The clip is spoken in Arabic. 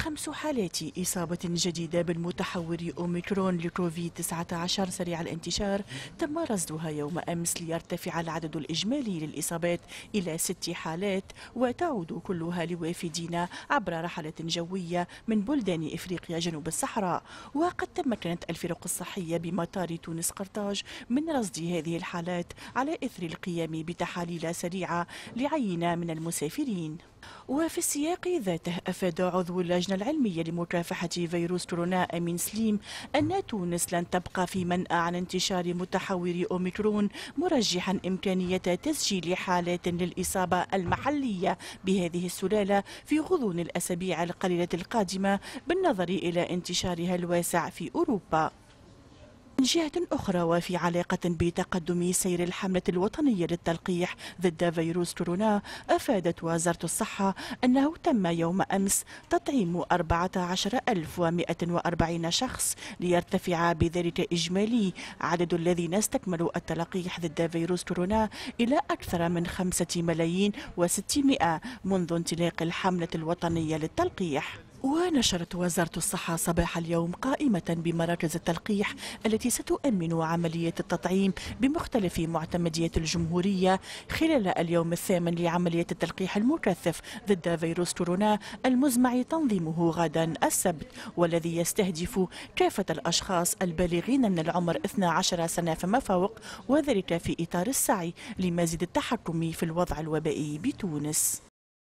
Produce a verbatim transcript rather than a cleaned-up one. خمس حالات إصابة جديدة بالمتحور أوميكرون لكوفيد تسعة عشر سريع الانتشار تم رصدها يوم أمس ليرتفع العدد الإجمالي للإصابات إلى ست حالات، وتعود كلها لوافدين عبر رحلة جوية من بلدان إفريقيا جنوب الصحراء. وقد تمكنت الفرق الصحية بمطار تونس قرطاج من رصد هذه الحالات على إثر القيام بتحاليل سريعة لعينة من المسافرين. وفي السياق ذاته، أفاد عضو اللجنة العلمية لمكافحة فيروس كورونا أمين سليم أن تونس لن تبقى في منأى عن انتشار متحور أوميكرون، مرجحا إمكانية تسجيل حالات للإصابة المحلية بهذه السلالة في غضون الأسابيع القليلة القادمة بالنظر إلى انتشارها الواسع في أوروبا. من جهة أخرى، وفي علاقة بتقدم سير الحملة الوطنية للتلقيح ضد فيروس كورونا، أفادت وزارة الصحة أنه تم يوم أمس تطعيم أربعة عشر ألف ومئة وأربعين شخص، ليرتفع بذلك إجمالي عدد الذين استكملوا التلقيح ضد فيروس كورونا إلى أكثر من خمسة ملايين وستمئة منذ انطلاق الحملة الوطنية للتلقيح. ونشرت وزارة الصحة صباح اليوم قائمة بمراكز التلقيح التي ستؤمن عملية التطعيم بمختلف معتمديات الجمهورية خلال اليوم الثامن لعملية التلقيح المكثف ضد فيروس كورونا المزمع تنظيمه غدا السبت، والذي يستهدف كافة الأشخاص البالغين من العمر اثنتي عشرة سنة فما فوق، وذلك في إطار السعي لمزيد التحكم في الوضع الوبائي بتونس.